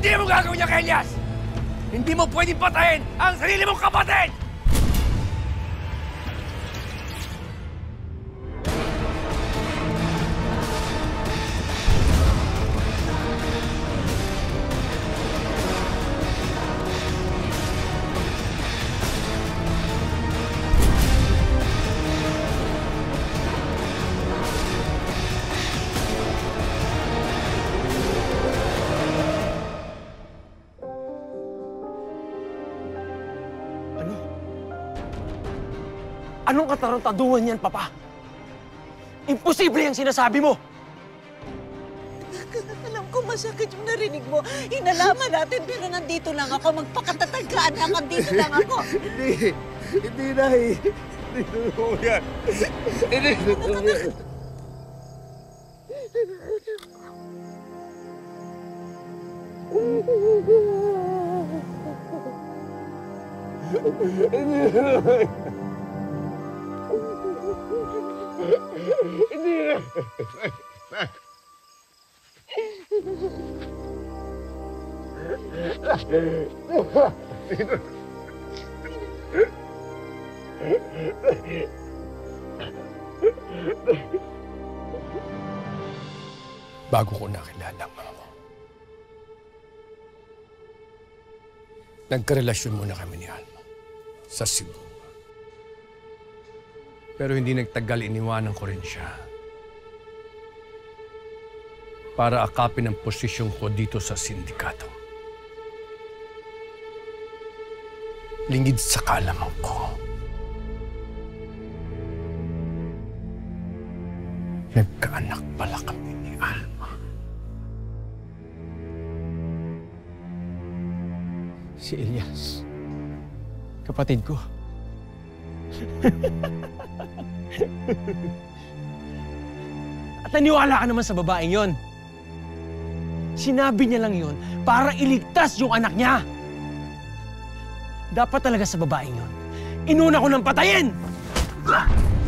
Hindi mo gagawin niya kay Elias! Hindi mo pwedeng patayin ang sarili mong kapatid! Anong katarantaduhan yan, Papa? Imposible yung sinasabi mo! Alam ko masakit yung narinig mo. Inalaman natin, pero nandito lang ako. Magpakatatagaan lang, nandito lang ako. Hindi na eh. Hindi totoo yan. Hindi totoo yan. Hindi na. Bago ko nakilala ang mama mo, nagkarelasyon muna kami ni Alma sa Cebu. Pero hindi nagtagal, iniwanan ko rin siya para akapin ang posisyon ko dito sa sindikato. Lingid sa kaalaman ko, nagkaanak pala kami ni Alma. Si Elias, kapatid ko. At naniwala ka naman sa babaeng yon. Sinabi niya lang yon para iligtas yung anak niya. Dapat talaga sa babaeng yon, inuna ko ng patayin!